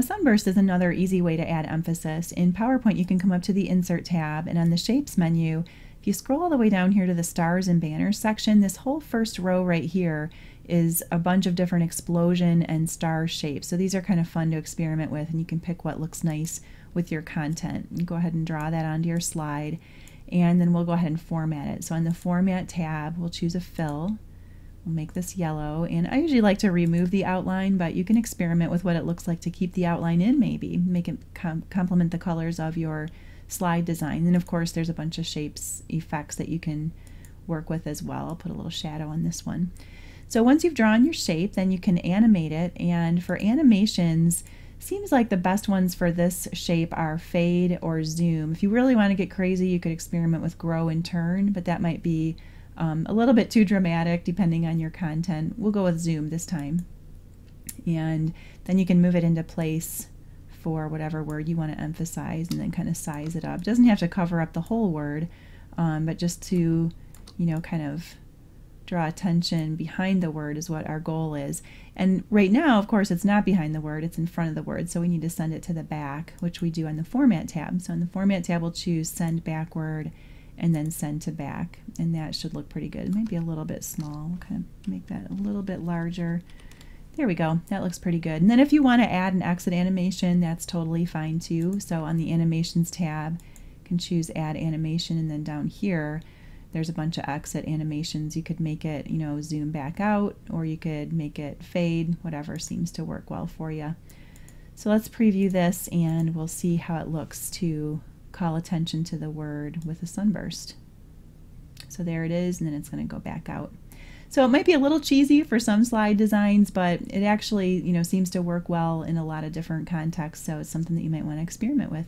A sunburst is another easy way to add emphasis. In PowerPoint, you can come up to the Insert tab, and on the Shapes menu, if you scroll all the way down here to the Stars and Banners section, this whole first row right here is a bunch of different explosion and star shapes. So these are kind of fun to experiment with, and you can pick what looks nice with your content. You go ahead and draw that onto your slide, and then we'll go ahead and format it. So on the Format tab, we'll choose a fill. We'll make this yellow, and I usually like to remove the outline, but you can experiment with what it looks like to keep the outline in, maybe. Make it complement the colors of your slide design. And of course, there's a bunch of shapes, effects that you can work with as well. I'll put a little shadow on this one. So once you've drawn your shape, then you can animate it. And for animations, seems like the best ones for this shape are fade or zoom. If you really want to get crazy, you could experiment with grow and turn, but that might be a little bit too dramatic depending on your content. We'll go with zoom this time. And then you can move it into place for whatever word you want to emphasize and then kind of size it up. It doesn't have to cover up the whole word, but just to, kind of draw attention behind the word is what our goal is. And right now, of course, it's not behind the word, it's in front of the word. So we need to send it to the back, which we do on the Format tab. So in the Format tab, we'll choose Send Backward, and then Send to Back, and that should look pretty good. It might be a little bit small. We'll kind of make that a little bit larger. There we go. That looks pretty good. And then if you want to add an exit animation, that's totally fine too. So on the Animations tab, you can choose Add Animation, and then down here there's a bunch of exit animations. You could make it, zoom back out, or you could make it fade, whatever seems to work well for you. So let's preview this, and we'll see how it looks to call attention to the word with a sunburst. So there it is, and then it's going to go back out. So it might be a little cheesy for some slide designs, but it actually, seems to work well in a lot of different contexts, so it's something that you might want to experiment with.